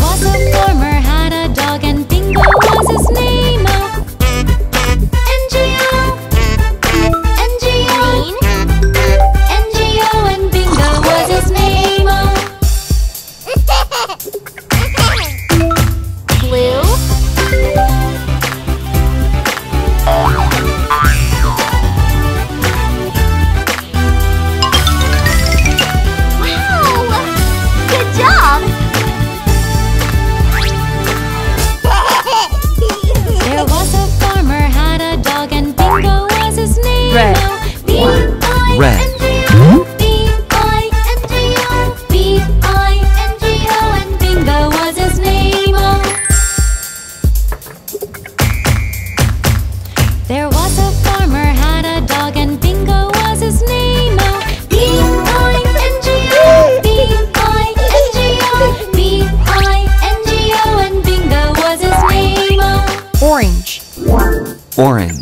was a farmer, had a dog, and Dingo was his name. NGO, NGO, NGO, and Bingo was his name. Blue, red. B-I-N-G-O, B-I-N-G-O, and Bingo was his name. There was a farmer, had a dog, and Bingo was his name. B-I-N-G-O, B-I-N-G-O, B-I-N-G-O, and Bingo was his name. Orange. Orange.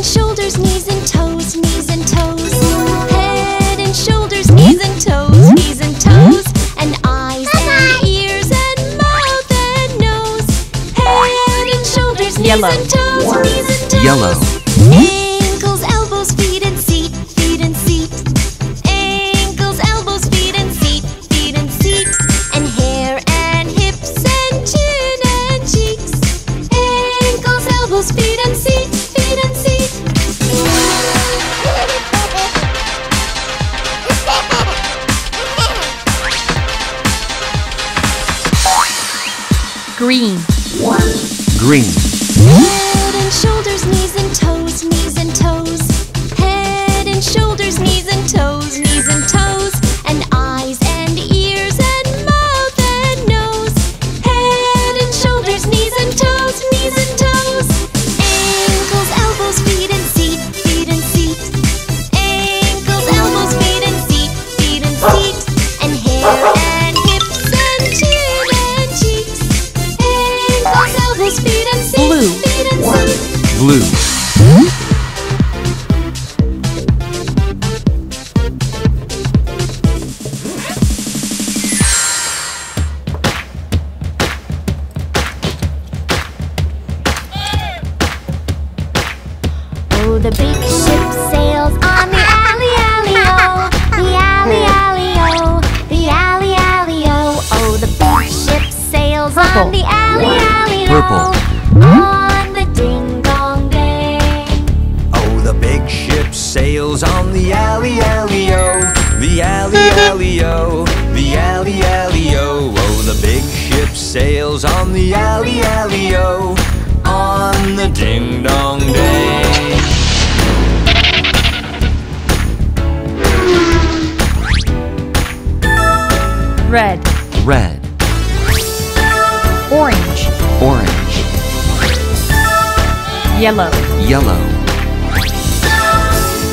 Yellow. Knees and toes, knees and toes. Yellow. Ankles, elbows, feet and seat, feet and seat. Ankles, elbows, feet and seat, feet and seat. And hair and hips and chin and cheeks. Ankles, elbows, feet and seat, feet and seat. Green. Green. Head and shoulders, knees and toes, knees and toes. Head and shoulders, knees and toes, knees and toes. And eyes and ears and mouth and nose. Head and shoulders, knees and toes, knees and toes. Ankles, elbows, feet and seat, feet and seat. Ankles, elbows, feet and seat, feet and seat. And hair and hips and chin and cheeks. Ankles, elbows, feet and seat. Blue. Blue. Oh, the big ship sails on the alley, alley, oh. The alley, alley, oh. The alley, alley, oh. Oh, the big ship sails on the alley, alley, oh. Purple. On the ding-dong day. Oh, the big ship sails on the alley, alley, oh. The alley, alley, oh. The alley, alley, oh. Oh, the big ship sails on the alley, alley, oh. On the ding-dong day. Red. Red. Orange. Orange. Yellow. Yellow.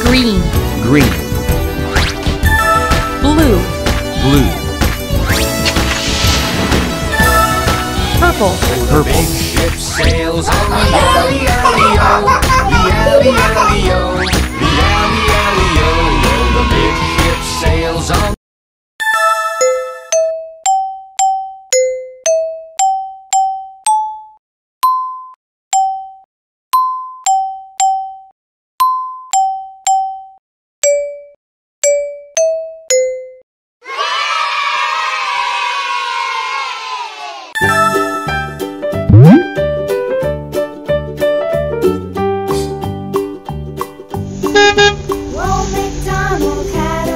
Green. Green. Blue. Blue. Purple. Oh, the purple. Big ship sails on the alley, alley, oh. The alley, alley, oh. The alley, alley, oh. Oh, the big ship sails on. Roll McDonald, cat.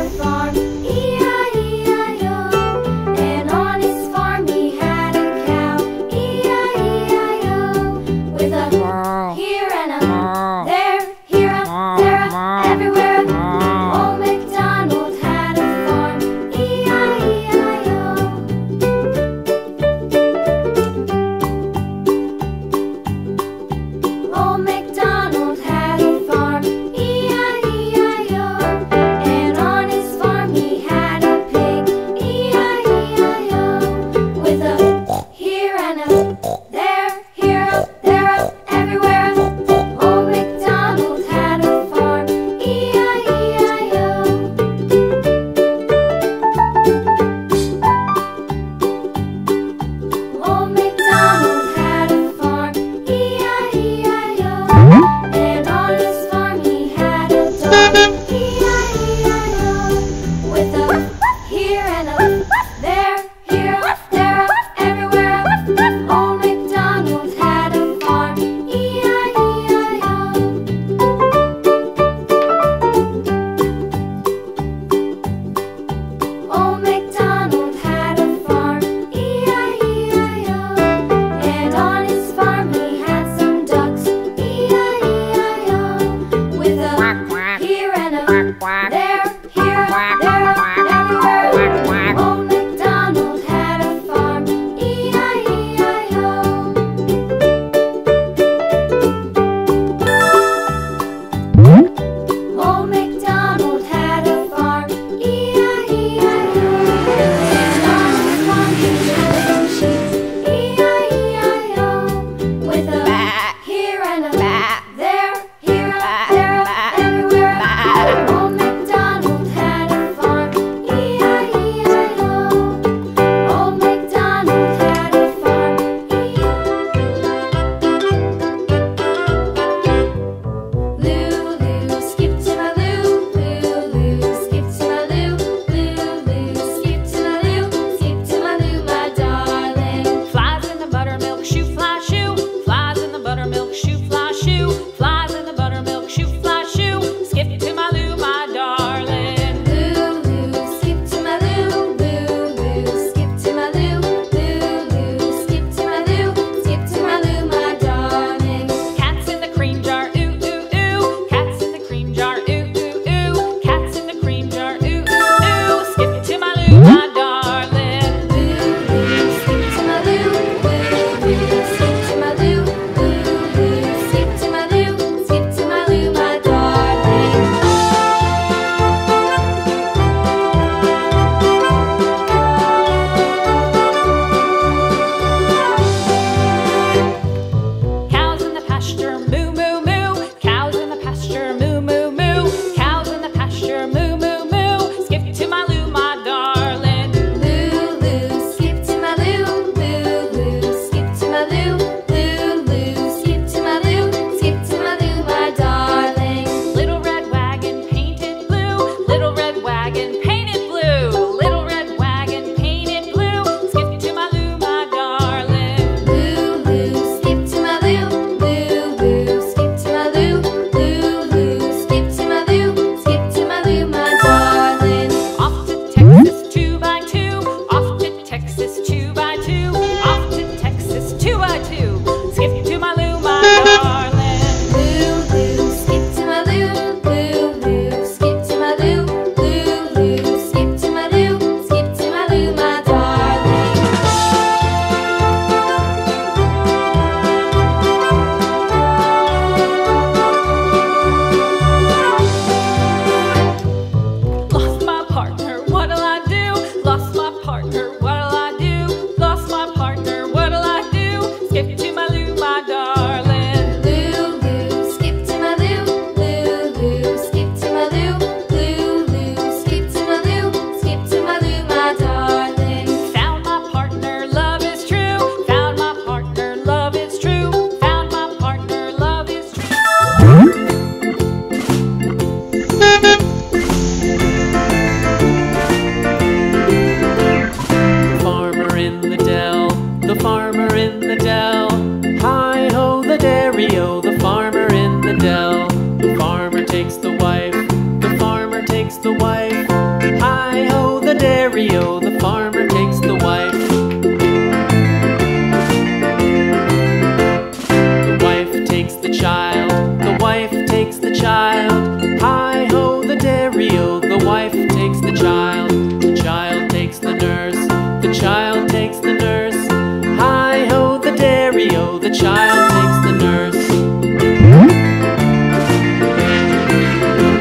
child takes the nurse. The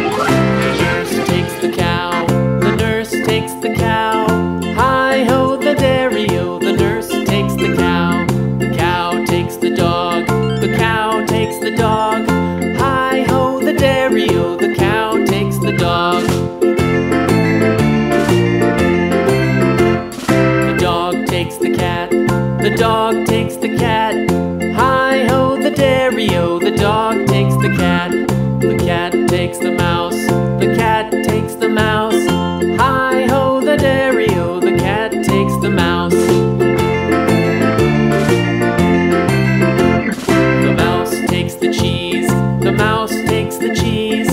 nurse takes the cow. The nurse takes the cow. Hi-ho, the dairy-o. The nurse takes the cow. The cow takes the dog. The cow takes the dog. Hi-ho, the dairy-o. The cow takes the dog. The dog takes the cat. The dog takes the cat. Hi-ho, the dairy-o. The dog takes the cat. The cat takes the mouse. The cat takes the mouse. Hi-ho, the dairy-o. The cat takes the mouse. The mouse takes the cheese. The mouse takes the cheese.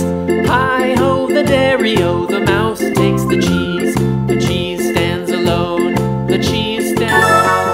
Hi-ho, the dairy-o. The mouse takes the cheese. The cheese stands alone. The cheese stands alone.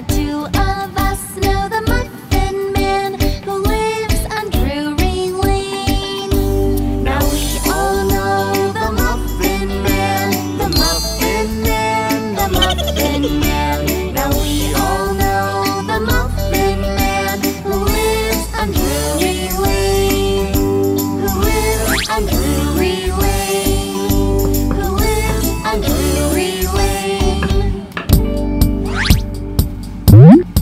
that two of us know the Muffin Man who lives on Drury Lane. Now we all know the Muffin Man, the Muffin Man, the Muffin Man. Now we all know the Muffin Man who lives on Drury Lane, who lives on Drury Lane. What?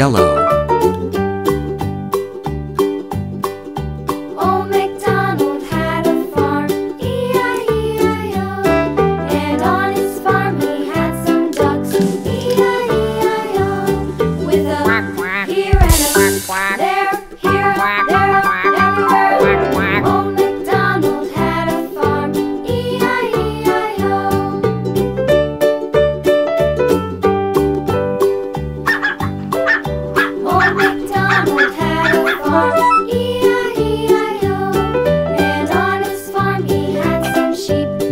yellow.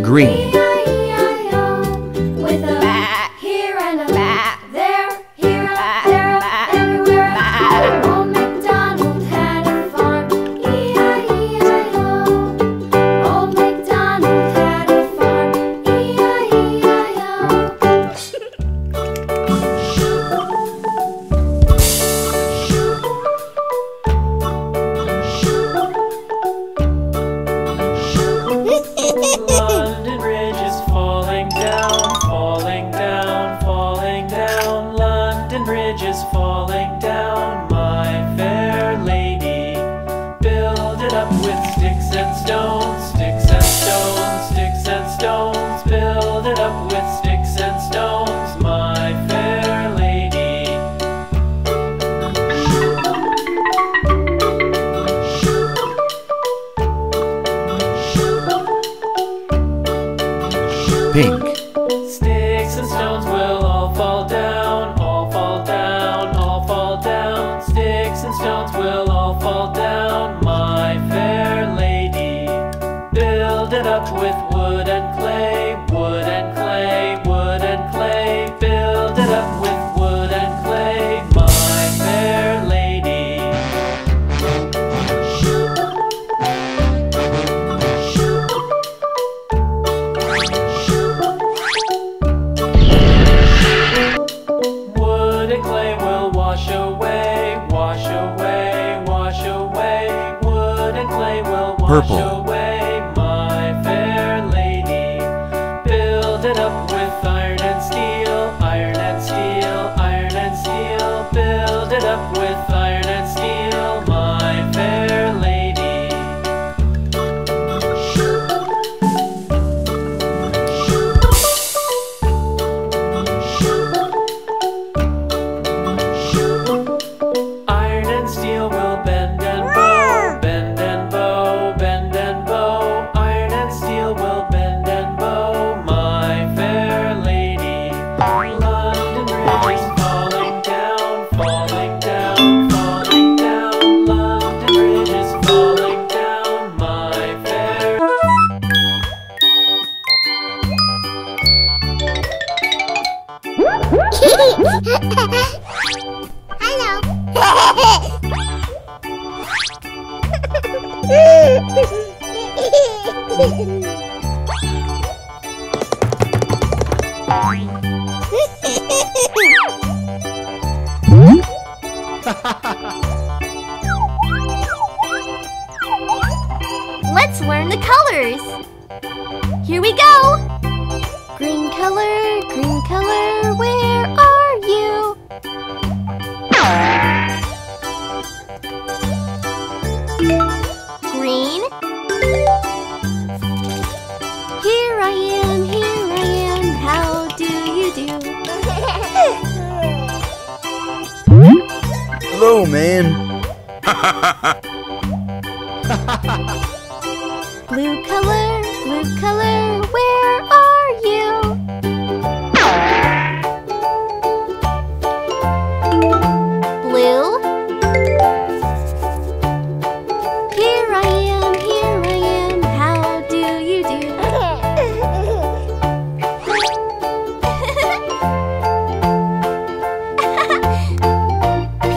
Green. With a bat here and a bat there, here and there, everywhere. Old MacDonald had a farm, E-I-E-I-O. Old MacDonald had a farm, E-I-E-I-O. Is falling down, my fair lady. Build it up with sticks and stones, sticks and stones, sticks and stones. Build it up with sticks and stones, my fair lady. Pink. Sticks and stones will all fall down. Sticks and stones will all fall down, my fair lady. Build it up with wood and clay, wood and clay, wood and clay. Build it up with wood and clay, my fair lady. Wood and clay will wash away, wash away, wash away. Wood and clay will wash away, my fair lady. Build it up with iron and steel, iron and steel, iron and steel. Build it up with iron and steel, my fair lady. Steel will bend and bow, bend and bow, bend and bow. Iron and steel will bend and bow, my fair lady. London Bridge is falling down, falling down, falling down. London Bridge is falling down, my fair Hello. Let's learn the colors. Here we go. Green color, green color, where are you? Green. Here I am, how do you do? Hello, man. Blue color, where are you? Blue. Here I am, how do you do?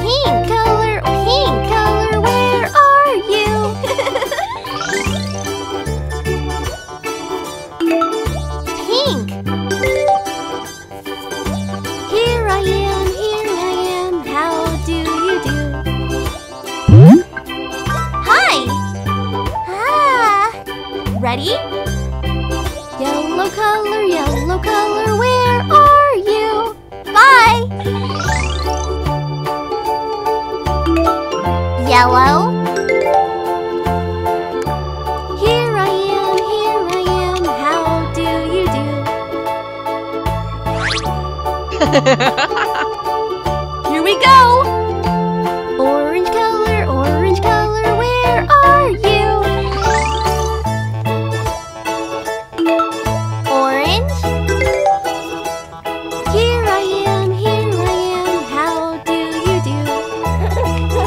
Pink color, where are you? Pink. Here I am, how do you do? Hi! Ah! Ready? Yellow color, where are you? Bye! yellow. Here I am, how do you do? Here we go! Orange color, where are you? Orange? Here I am, how do you do?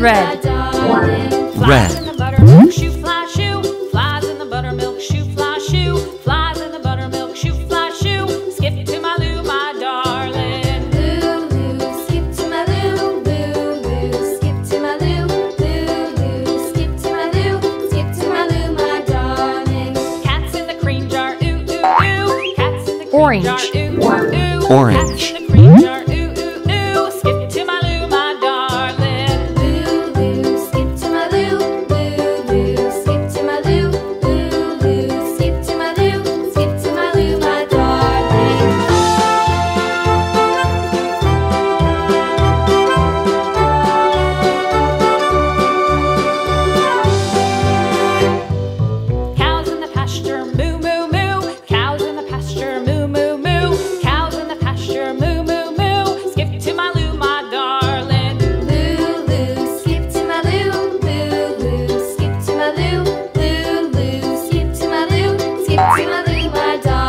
Red. Red. Flies in the buttermilk shoe, fly shoe. Flies in the buttermilk shoe, fly shoe. Flies in the buttermilk shoe, fly shoe. Skip to my loo, my darling. Loo, loo, skip to my loo. Loo, loo, skip to my loo. Loo, loo, skip to my loo. Skip to my loo, my darling. Cats in the cream jar, ooh, ooh, ooh. Cats in the cream orange. Jar, ooh, ooh, ooh. Orange. Cats in the cream jar, ooh.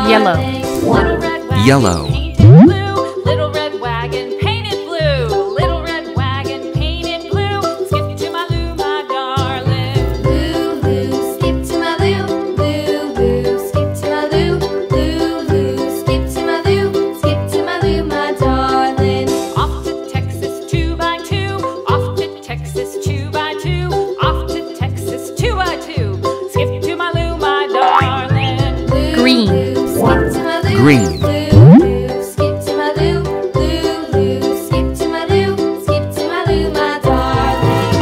Yellow. Yellow. Little red wagon painted blue. Little red wagon painted blue. Skip to my loo, my darling. Loo, loo, skip to my loo. Loo, loo, skip to my loo. Loo, loo, skip to my loo. Skip to my loo, my darling. Off to Texas 2x2. Off to Texas 2x2. Off to Texas 2x2. Skip to my loo, my darling. Green. Green. Skip to my loo, loo, loo. Skip to my loo, skip to my loo, my darling.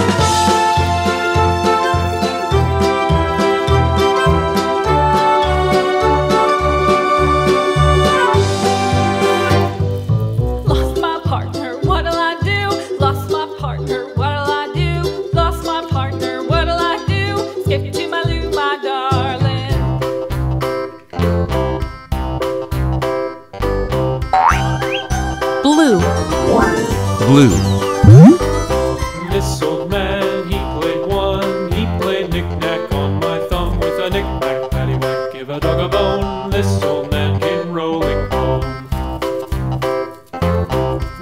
Lost my partner, what'll I do? Lost my partner, what'll I do? Lost my partner, what'll I do? Skip to my loo, my darling. Blue. Blue. This old man, he played one. He played knick-knack on my thumb with a knick-knack, paddywhack, give a dog a bone. This old man came rolling home.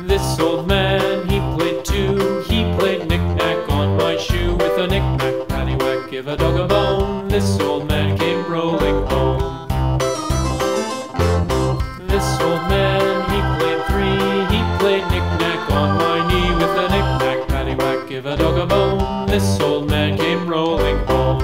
This old man, he played two. He played knick-knack on my shoe with a knick-knack, paddywhack, give a dog a bone. This old man came rolling home. This old man, he played three. Played knick-knack on my knee with a knick-knack, paddywhack, give a dog a bone. This old man came rolling home.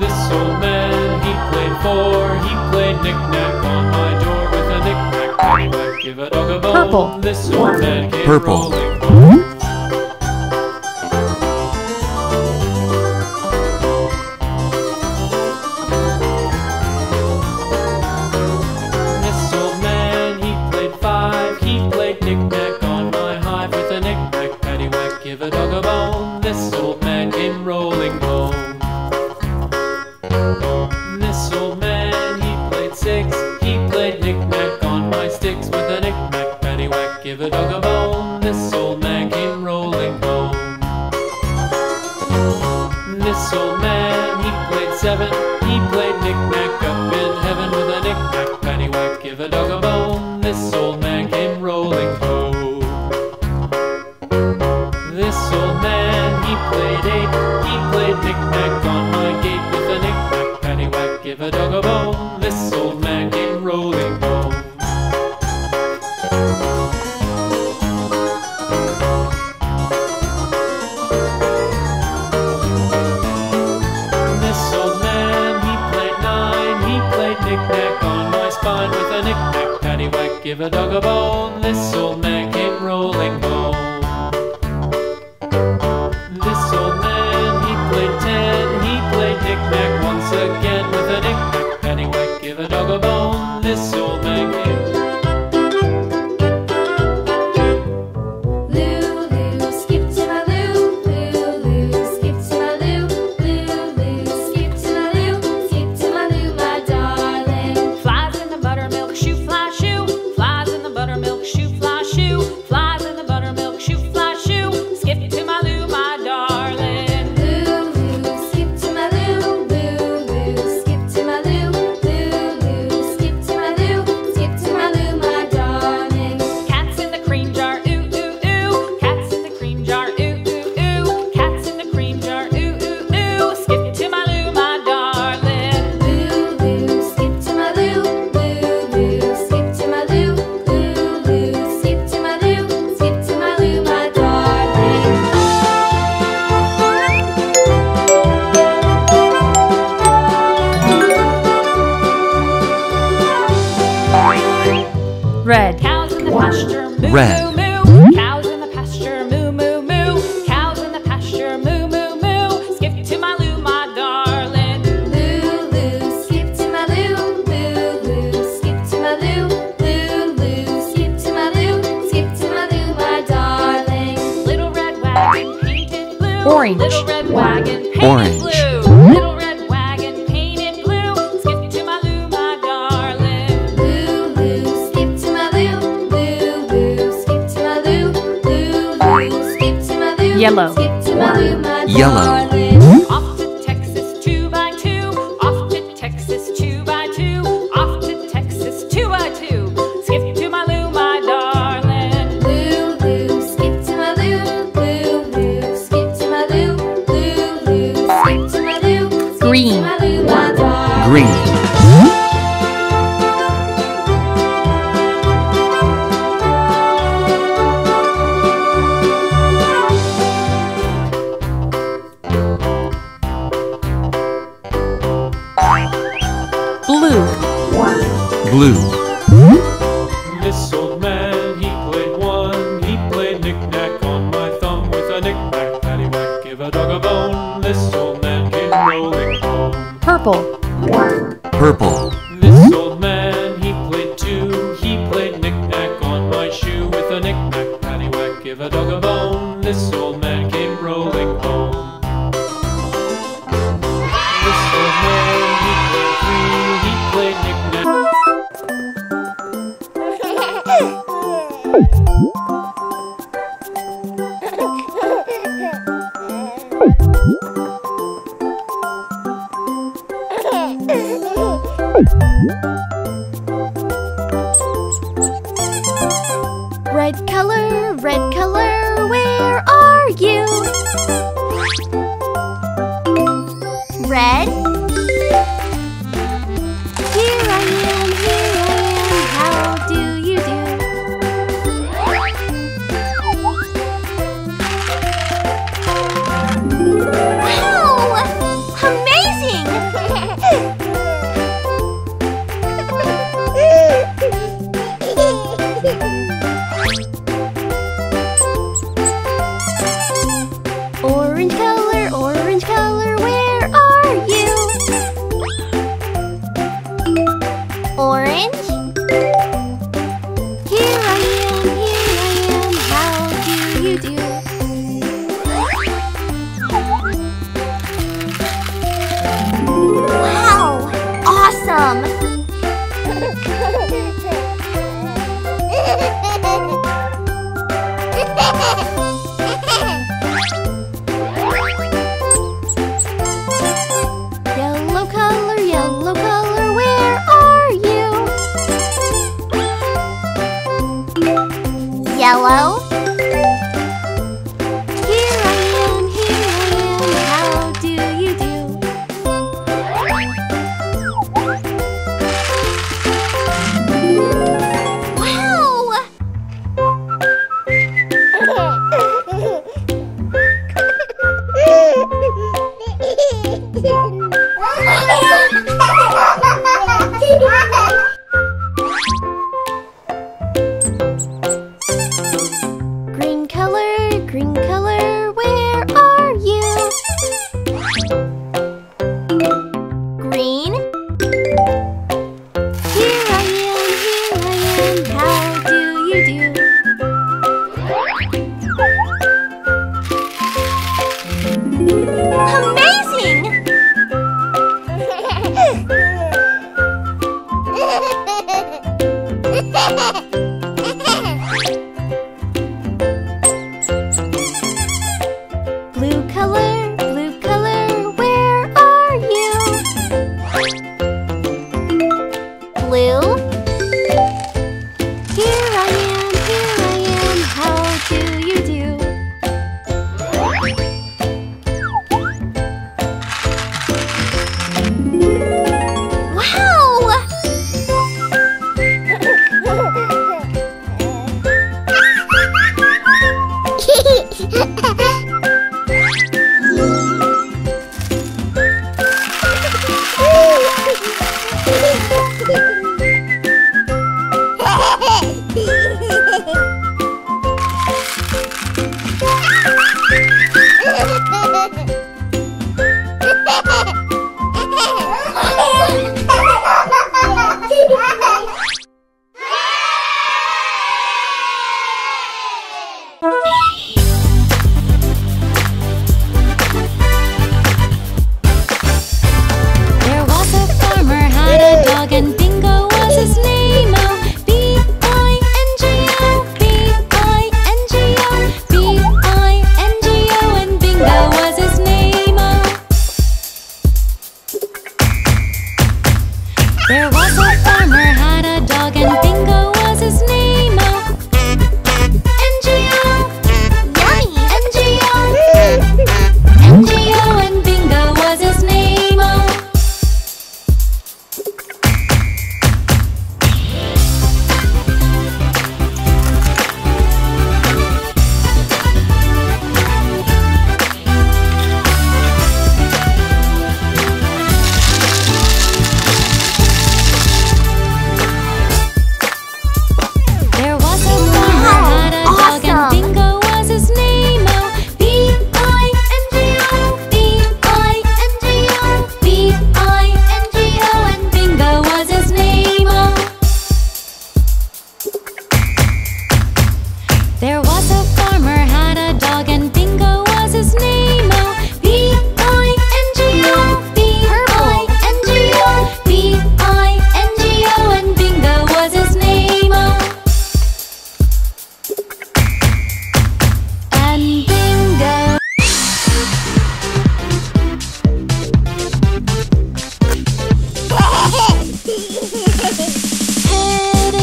This old man, he played four. He played knick-knack on my door with a knick-knack, paddywhack, give a dog a bone. Purple. This old man came purple. Rolling home. Knick-knack on my hive with a knick-knack, paddywhack, give a dog a bone. This old man came rolling home. This old man, he played six. He played knick-knack on my sticks with a knick-knack, paddywhack, give a dog a bone. This old man came rolling home. old man came rolling home. This old man, he played eight, he played knick-knack on my gate with a knick-knack, paddywhack, give a dog a bone. This old man came rolling home. This old man, he played nine, he played knick-knack on my spine with a knick-knack, paddywhack, give a dog a bone. This old man came rolling home. This old man, he played ten, he played knick-knack once again with a knick-knack, paddywhack, give a dog a bone. This old man came. Red. Cows in the pasture, moo, red. Moo, moo. Cows in the pasture, moo, moo, moo. Cows in the pasture, moo, moo, moo. Skip to my loo, my darling. Loo, loo, skip to my loo. Loo, loo, skip to my loo. Loo, loo, skip to my loo. Skip to my loo, my darling. Little red wagon painted blue. Orange. Little red wagon painted orange. Blue. Little red wagon painted blue. Skip to my loo, my darling. Yellow. Yellow. Off to Texas 2x2. Off to Texas 2x2. Off to Texas 2x2. Skip to my loo, my darling. Loo, loo, skip to my loo. Loo, loo, skip to my loo. Loo, loo, skip to my loo. Green. Green. Blue. Blue. This old man, he played one, he played knick-knack on my thumb with a knick-knack, paddywhack, give a dog a bone. This old man came rolling home. Purple. Purple. This old man, he played two, he played knick-knack on my shoe with a knick-knack, paddywhack, give a dog a bone. This old man came rolling home. Red color, where are you? Red? Here I am, how do you do? Wow! Amazing! Orange color, where are you? Orange? Here I am, how do you do? Wow, awesome! Yellow color, where are you? yellow. Here I am, how do you do? Wow! Green color, where are you? Green? Here I am, how do you do? Amazing! Blue color, where are you? Blue? Here I am, how do you do? Wow!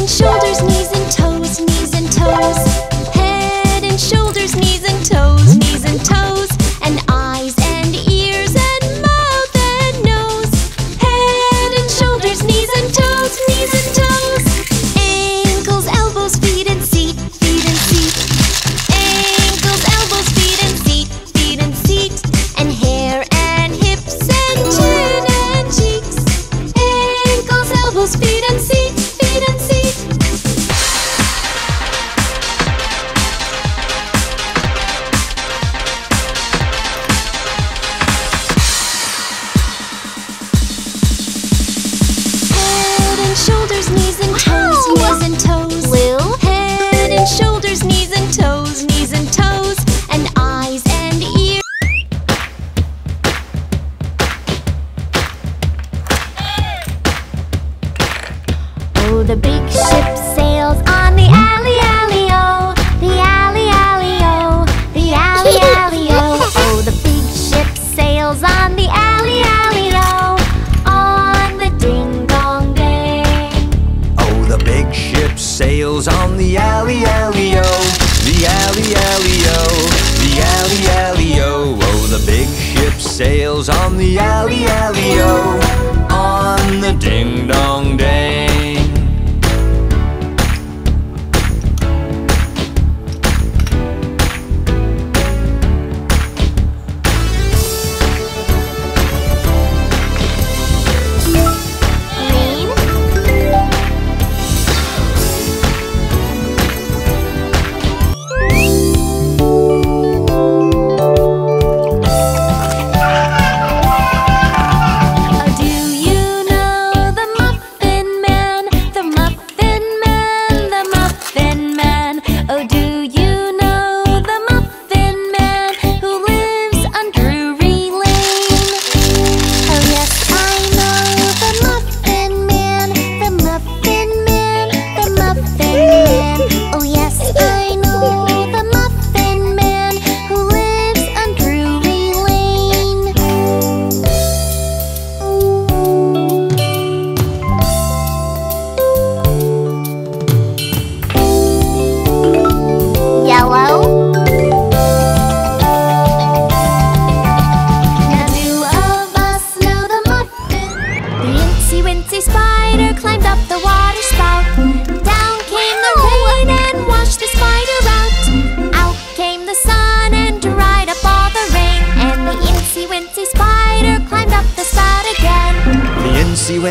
Shoulders, knees and toes, knees and toes. Hey.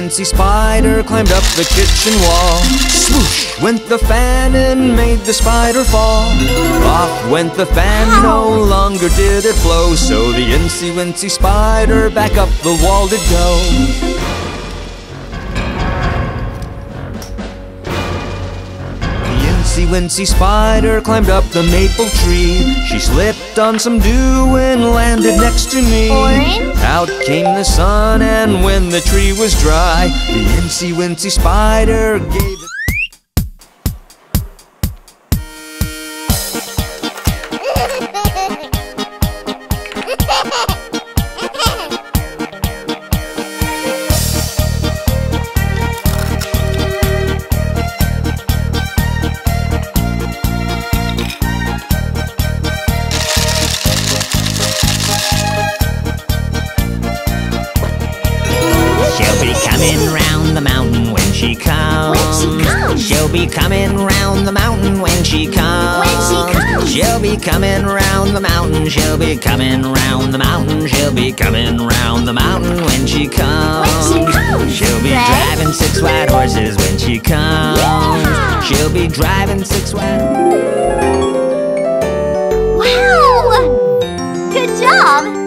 fancy spider climbed up the kitchen wall. Swoosh went the fan and made the spider fall. Off went the fan, no longer did it flow. So the incy wincy spider back up the wall did go. The incy wincy spider climbed up the maple tree. She slipped on some dew and landed next to me. Orange. Out came the sun, and when the tree was dry, the incy wincy spider gave it. Coming round the mountain, she'll be coming round the mountain. She'll be coming round the mountain when she comes. She'll be driving 6 white horses when she comes. Yeah. She'll be driving 6 white horses. Wow! Good job!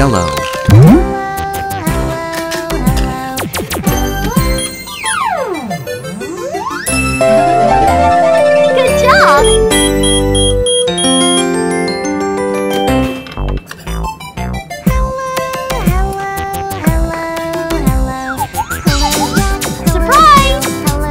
yellow. Good job! Surprise! Yellow.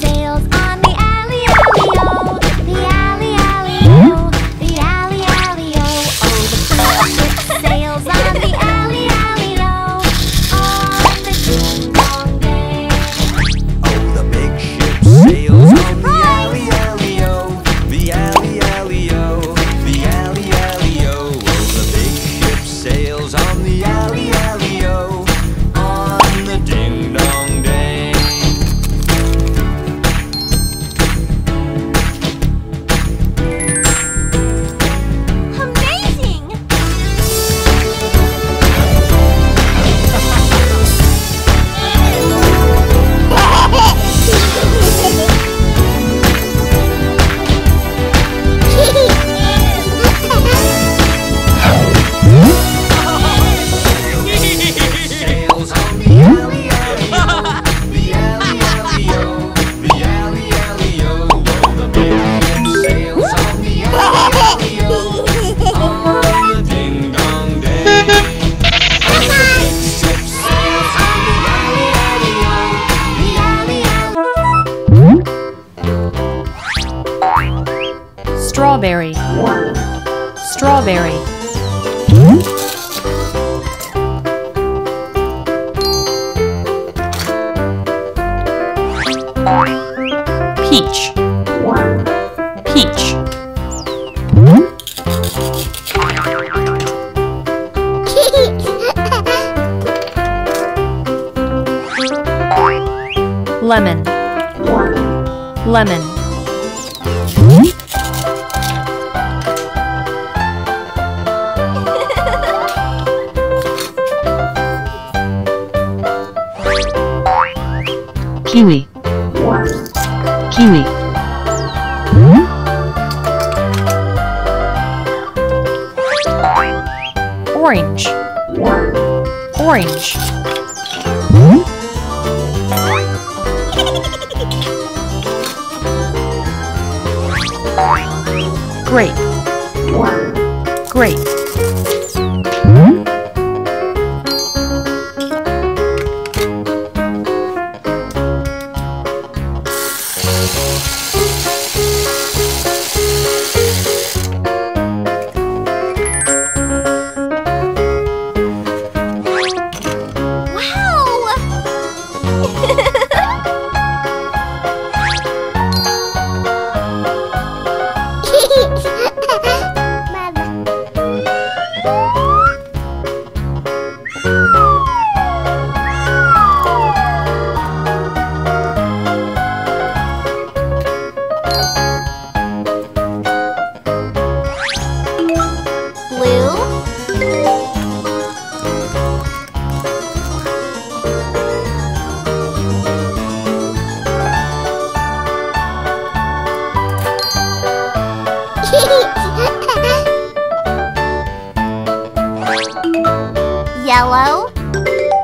Sail Strawberry, strawberry. Peach, peach. Lemon, lemon. Kiwi, kiwi. Orange, orange. Grape, grape. Yellow, green,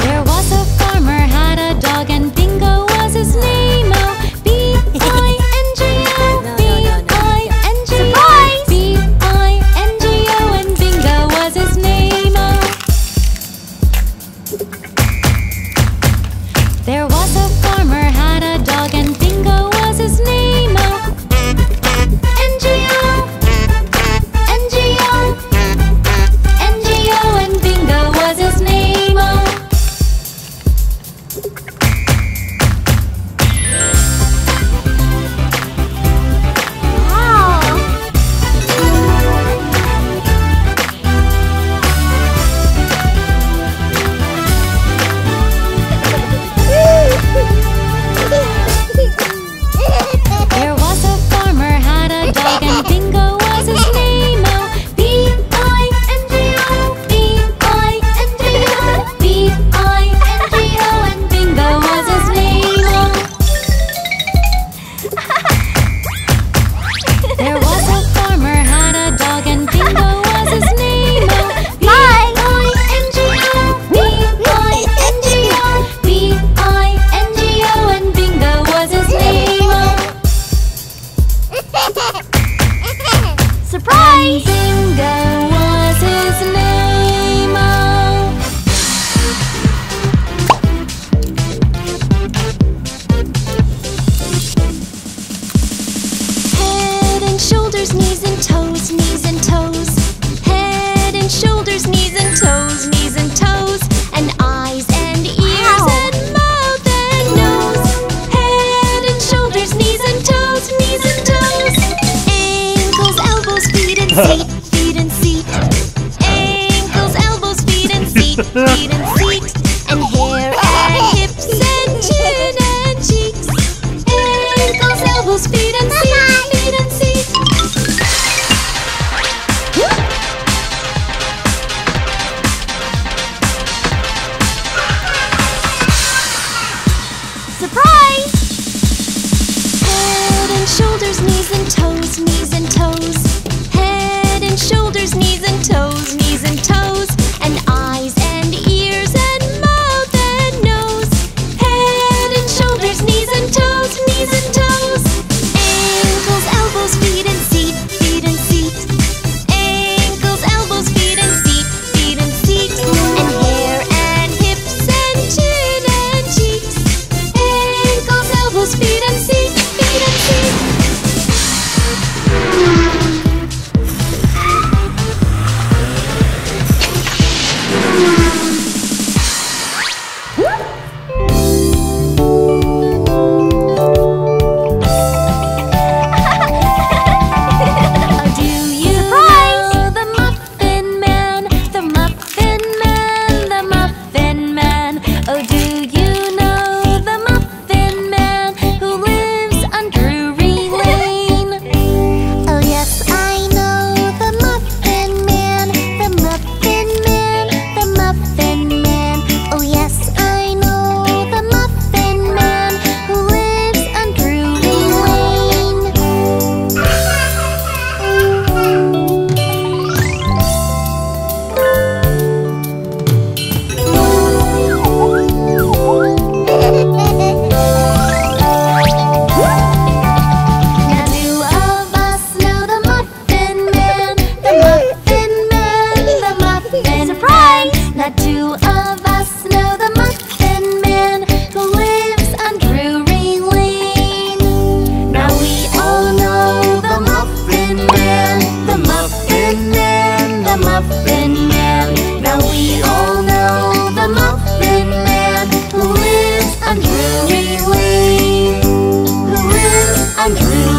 There was a farmer, had a dog, and Dingo was his name. There was a farmer, had a dog, and Bingo was his name. NGO, NGO, NGO, and Bingo was his name.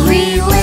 Really?